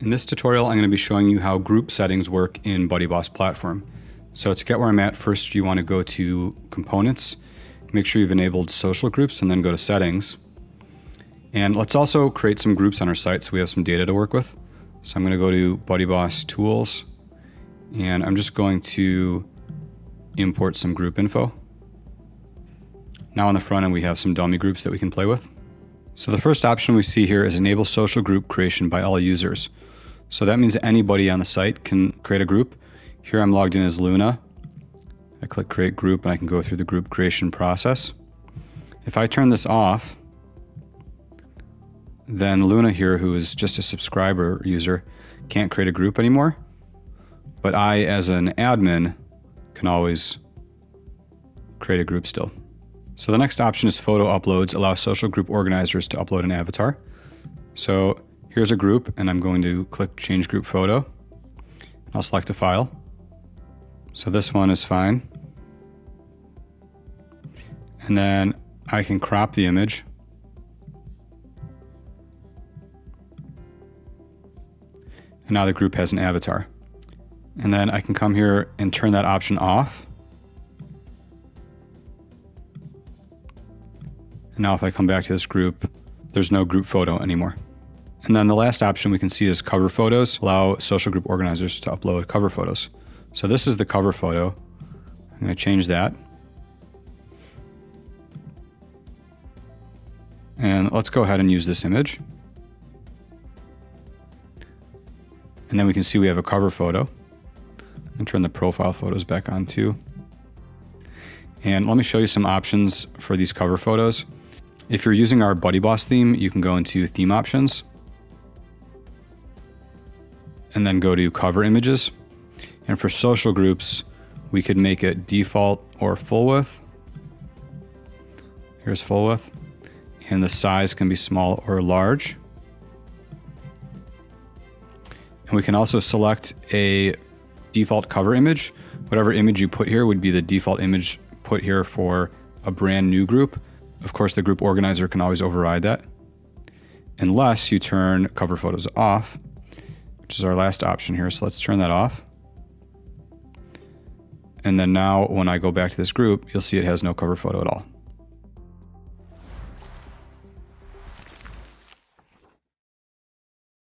In this tutorial, I'm going to be showing you how group settings work in BuddyBoss Platform. So to get where I'm at, first you want to go to Components, make sure you've enabled Social Groups, and then go to Settings. And let's also create some groups on our site so we have some data to work with. So I'm going to go to BuddyBoss Tools, and I'm just going to import some group info. Now on the front end, we have some dummy groups that we can play with. So the first option we see here is enable social group creation by all users. So that means anybody on the site can create a group. Here I'm logged in as Luna. I click create group and I can go through the group creation process. If I turn this off, then Luna here, who is just a subscriber user, can't create a group anymore. But I, as an admin, can always create a group still. So the next option is photo uploads, allow social group organizers to upload an avatar. So here's a group and I'm going to click change group photo. I'll select a file. So this one is fine. And then I can crop the image. And now the group has an avatar. And then I can come here and turn that option off. Now if I come back to this group, there's no group photo anymore. And then the last option we can see is cover photos, allow social group organizers to upload cover photos. So this is the cover photo. I'm going to change that. And let's go ahead and use this image. And then we can see we have a cover photo. And turn the profile photos back on too. And let me show you some options for these cover photos. If you're using our BuddyBoss theme, you can go into Theme Options and then go to Cover Images. And for social groups, we could make it default or full width. Here's full width. And the size can be small or large. And we can also select a default cover image. Whatever image you put here would be the default image put here for a brand new group. Of course, the group organizer can always override that, unless you turn cover photos off, which is our last option here. So let's turn that off. And then now when I go back to this group, you'll see it has no cover photo at all.